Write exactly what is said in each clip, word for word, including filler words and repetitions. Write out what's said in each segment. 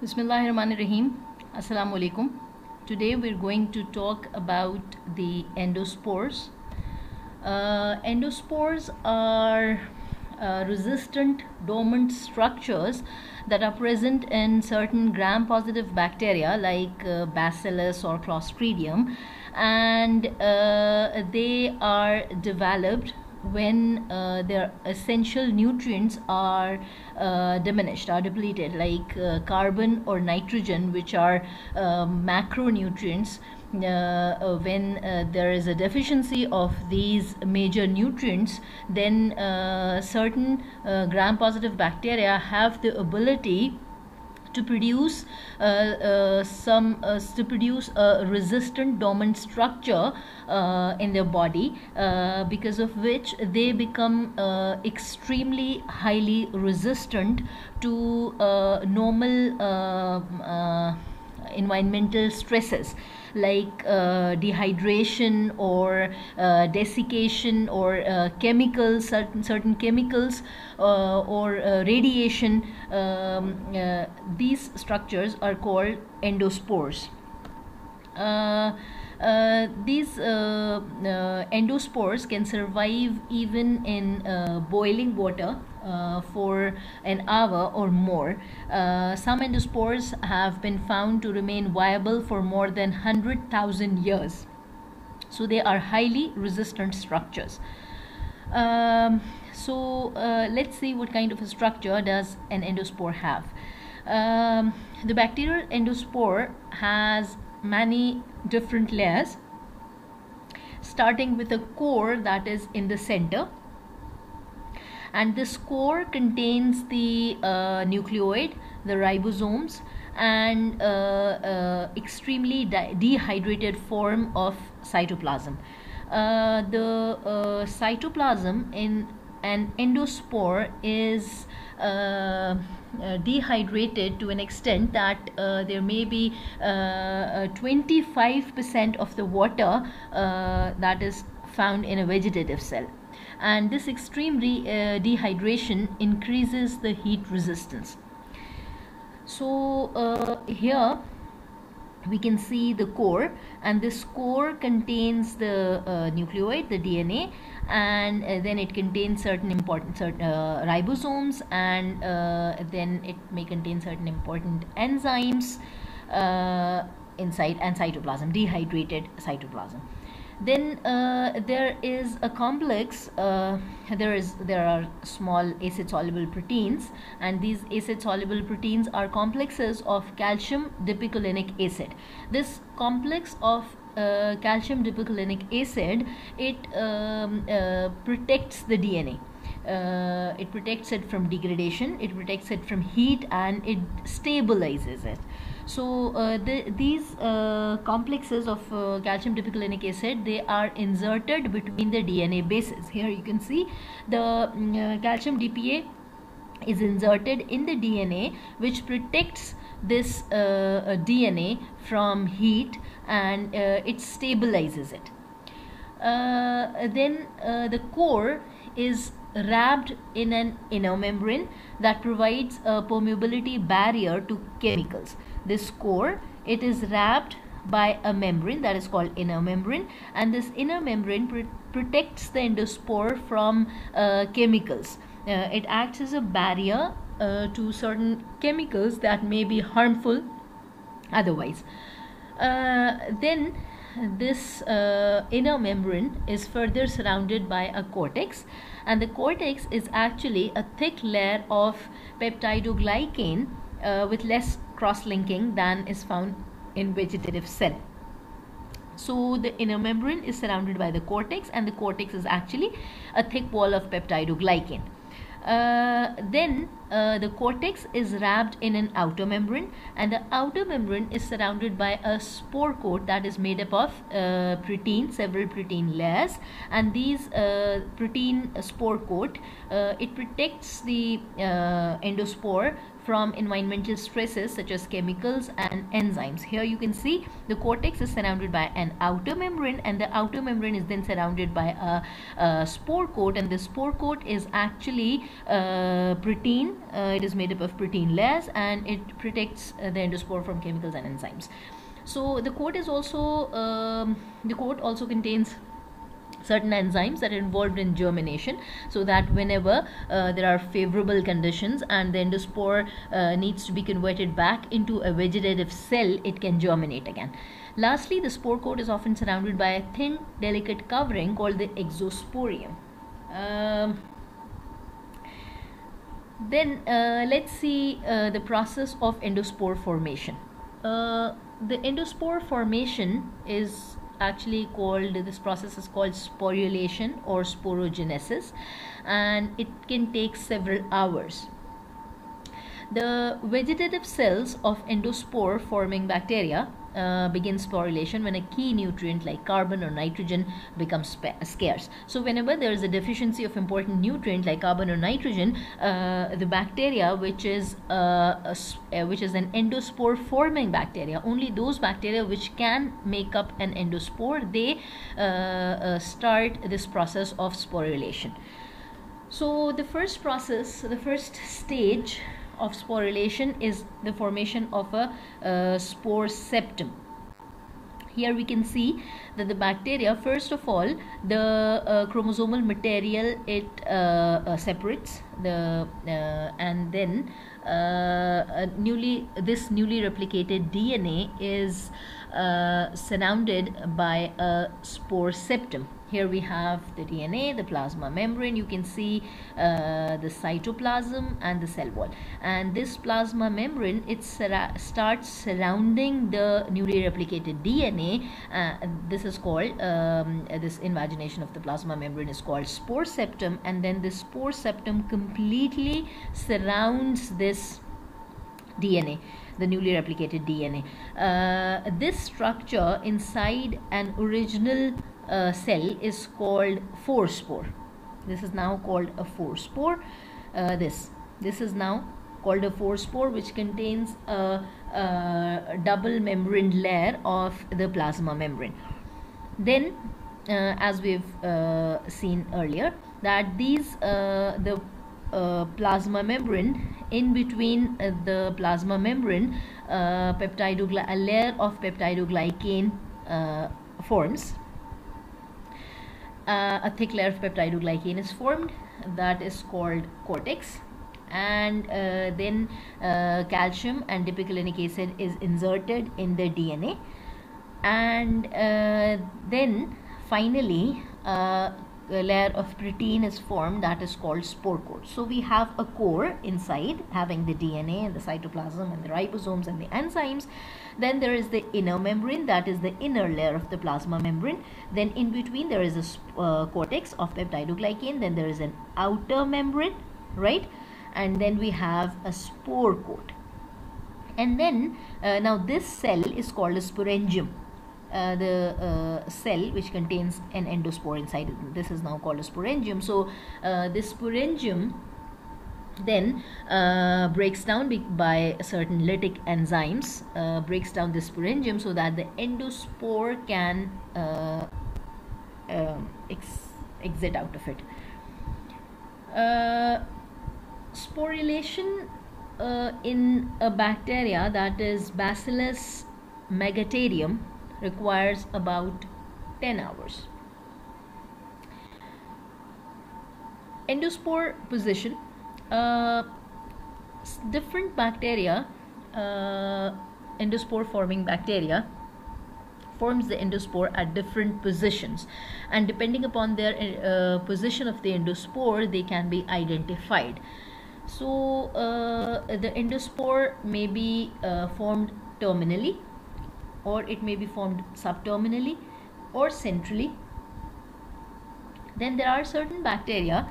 Bismillahirrahmanirrahim. Assalamu alaikum. Today we're going to talk about the endospores. Uh, endospores are uh, resistant dormant structures that are present in certain gram-positive bacteria like uh, Bacillus or Clostridium, and uh, they are developed when uh, their essential nutrients are uh, diminished, are depleted, like uh, carbon or nitrogen, which are uh, macronutrients. Uh, uh, when uh, there is a deficiency of these major nutrients, then uh, certain uh, gram-positive bacteria have the ability to produce uh, uh, some uh, to produce a resistant dormant structure uh, in their body, uh, because of which they become uh, extremely highly resistant to uh, normal uh, uh, environmental stresses like uh, dehydration or uh, desiccation or uh, chemicals, certain certain chemicals uh, or uh, radiation. Um, uh, these structures are called endospores. Uh, uh, these uh, uh, endospores can survive even in uh, boiling water Uh, for an hour or more. Uh, some endospores have been found to remain viable for more than one hundred thousand years. So they are highly resistant structures. Um, so uh, let's see what kind of a structure does an endospore have. Um, the bacterial endospore has many different layers, starting with a core that is in the center. And this core contains the uh, nucleoid, the ribosomes, and uh, uh, extremely de dehydrated form of cytoplasm. Uh, the uh, cytoplasm in an endospore is uh, uh, dehydrated to an extent that uh, there may be twenty-five percent uh, of the water uh, that is found in a vegetative cell. And this extreme re, uh, dehydration increases the heat resistance. So uh, here we can see the core, and this core contains the uh, nucleoid, the D N A, and uh, then it contains certain important certain, uh, ribosomes, and uh, then it may contain certain important enzymes uh, inside, and cytoplasm, dehydrated cytoplasm. Then uh, there is a complex, uh, there is there are small acid-soluble proteins, and these acid-soluble proteins are complexes of calcium dipicolenic acid. This complex of uh, calcium dipicolenic acid, it um, uh, protects the D N A. Uh, it protects it from degradation, it protects it from heat, and it stabilizes it. So uh, the, these uh, complexes of uh, calcium dipicolenic acid, they are inserted between the D N A bases. Here you can see the uh, calcium D P A is inserted in the D N A, which protects this uh, D N A from heat, and uh, it stabilizes it. Uh, then uh, the core is wrapped in an inner membrane that provides a permeability barrier to chemicals. This core, it is wrapped by a membrane that is called inner membrane, and this inner membrane pr protects the endospore from uh, chemicals. Uh, it acts as a barrier uh, to certain chemicals that may be harmful otherwise. Uh, then this uh, inner membrane is further surrounded by a cortex, and the cortex is actually a thick layer of peptidoglycan uh, with less cross-linking than is found in vegetative cell. So the inner membrane is surrounded by the cortex, and the cortex is actually a thick wall of peptidoglycan. Uh, then uh, the cortex is wrapped in an outer membrane, and the outer membrane is surrounded by a spore coat that is made up of uh, protein, several protein layers, and these uh, protein spore coat, uh, it protects the uh, endospore from environmental stresses such as chemicals and enzymes. Here you can see the cortex is surrounded by an outer membrane, and the outer membrane is then surrounded by a, a spore coat, and the spore coat is actually uh, protein. Uh, it is made up of protein layers, and it protects uh, the endospore from chemicals and enzymes. So the coat is also um, the coat also contains certain enzymes that are involved in germination, so that whenever uh, there are favorable conditions and the endospore uh, needs to be converted back into a vegetative cell, it can germinate again. Lastly, the spore coat is often surrounded by a thin, delicate covering called the exosporium. Um, then uh, let's see uh, the process of endospore formation. Uh, the endospore formation is actually called, this process is called sporulation or sporogenesis, and it can take several hours. The vegetative cells of endospore forming bacteria uh, begin sporulation when a key nutrient like carbon or nitrogen becomes scarce. So whenever there is a deficiency of important nutrient like carbon or nitrogen, uh, the bacteria which is uh, a, which is an endospore forming bacteria, only those bacteria which can make up an endospore, they uh, uh, start this process of sporulation. So the first process, the first stage of sporulation is the formation of a uh, spore septum. Here we can see that the bacteria, first of all, the uh, chromosomal material, it uh, uh, separates the uh, and then uh, newly this newly replicated D N A is uh, surrounded by a spore septum. Here we have the D N A, the plasma membrane, you can see uh, the cytoplasm and the cell wall. And this plasma membrane, it sura starts surrounding the newly replicated D N A. Uh, this is called, um, this invagination of the plasma membrane is called spore septum. And then the spore septum completely surrounds this D N A, the newly replicated D N A. Uh, this structure inside an original Uh, cell is called forespore. This is now called a forespore. Uh, this this is now called a forespore, which contains a, a double membrane layer of the plasma membrane. Then, uh, as we've uh, seen earlier, that these uh, the uh, plasma membrane, in between uh, the plasma membrane, uh, peptidogly a layer of peptidoglycan uh, forms. Uh, a thick layer of peptidoglycan is formed, that is called cortex, and uh, then uh, calcium and dipiclinic acid is inserted in the D N A, and uh, then finally uh, a layer of protein is formed, that is called spore coat. So we have a core inside having the D N A and the cytoplasm and the ribosomes and the enzymes. Then there is the inner membrane, that is the inner layer of the plasma membrane. Then in between there is a uh, cortex of peptidoglycan. Then there is an outer membrane, right? And then we have a spore coat. And then uh, now this cell is called a sporangium. Uh, the uh, cell which contains an endospore inside it. This is now called a sporangium. So uh, this sporangium then uh, breaks down by certain lytic enzymes, uh, breaks down the sporangium so that the endospore can uh, uh, ex exit out of it. Uh, sporulation uh, in a bacteria, that is Bacillus megaterium, requires about ten hours. Endospore position. Uh, different bacteria, uh, endospore forming bacteria, forms the endospore at different positions, and depending upon their uh, position of the endospore, they can be identified. So uh, the endospore may be uh, formed terminally, or it may be formed subterminally or centrally. Then there are certain bacteria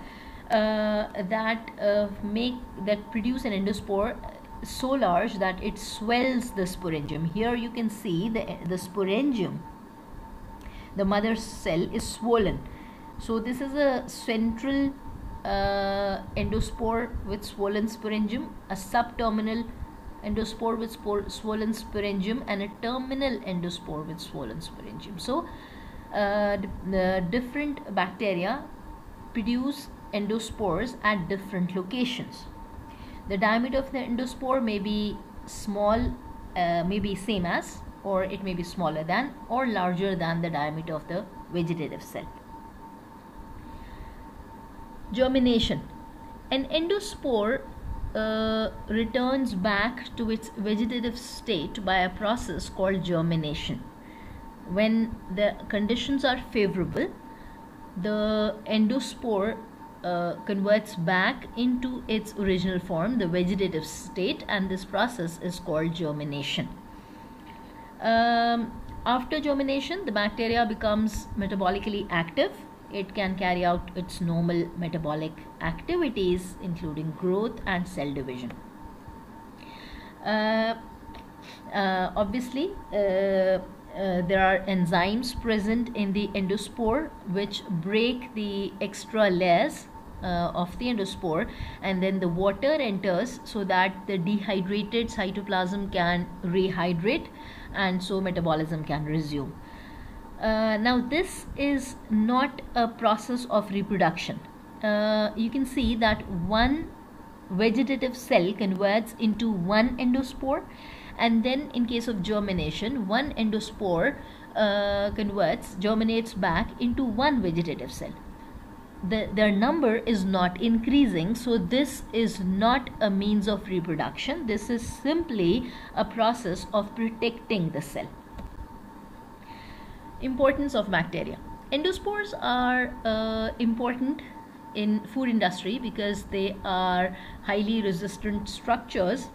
uh, that uh, make that produce an endospore so large that it swells the sporangium. Here you can see the the sporangium, the mother cell, is swollen. So this is a central uh, endospore with swollen sporangium, a subterminal endospore with swollen sporangium, and a terminal endospore with swollen sporangium. So uh, uh, different bacteria produce endospores at different locations. The diameter of the endospore may be small, uh, may be same as, or it may be smaller than or larger than the diameter of the vegetative cell. Germination. An endospore uh, returns back to its vegetative state by a process called germination. When the conditions are favorable, the endospore uh, converts back into its original form, the vegetative state, and this process is called germination. Um, after germination, the bacteria becomes metabolically active. It can carry out its normal metabolic activities, including growth and cell division. Uh, uh, obviously, uh, uh, there are enzymes present in the endospore which break the extra layers uh, of the endospore, and then the water enters so that the dehydrated cytoplasm can rehydrate, and so metabolism can resume. Uh, now this is not a process of reproduction. Uh, you can see that one vegetative cell converts into one endospore, and then in case of germination, one endospore uh, converts, germinates back into one vegetative cell. The, their number is not increasing, so this is not a means of reproduction. This is simply a process of protecting the cell. Importance of bacteria. Endospores are uh, important in food industry because they are highly resistant structures,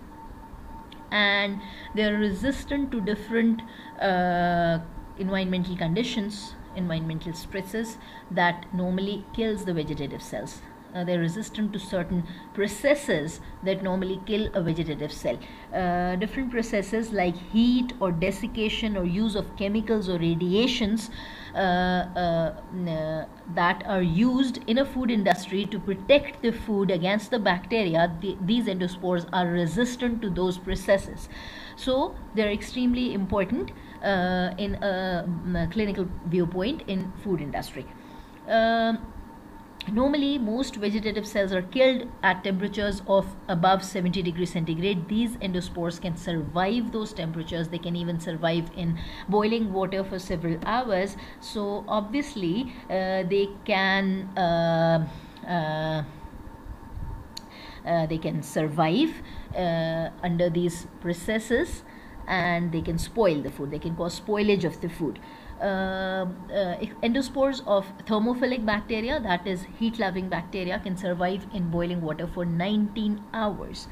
and they are resistant to different uh, environmental conditions, environmental stresses that normally kills the vegetative cells. Uh, they're resistant to certain processes that normally kill a vegetative cell. Uh, different processes like heat or desiccation or use of chemicals or radiations uh, uh, uh, that are used in a food industry to protect the food against the bacteria. The, these endospores are resistant to those processes. So they're extremely important uh, in a, a clinical viewpoint in food industry. Um, Normally, most vegetative cells are killed at temperatures of above seventy degrees centigrade. These endospores can survive those temperatures. They can even survive in boiling water for several hours. So obviously, uh, they can uh, uh, uh, they can survive uh, under these processes, and they can spoil the food. They can cause spoilage of the food. Uh, uh, endospores of thermophilic bacteria, that is heat-loving bacteria, can survive in boiling water for nineteen hours.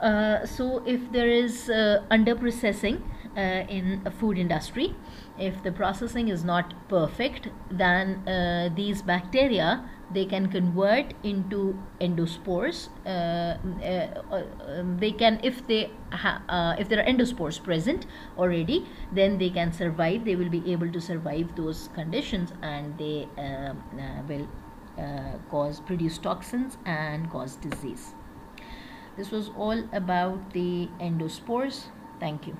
Uh, so if there is uh, under-processing uh, in a food industry, if the processing is not perfect, then uh, these bacteria, they can convert into endospores. Uh, uh, uh, they can, if they ha uh, if there are endospores present already, then they can survive. They will be able to survive those conditions, and they uh, uh, will uh, cause produce toxins and cause disease. This was all about the endospores. Thank you.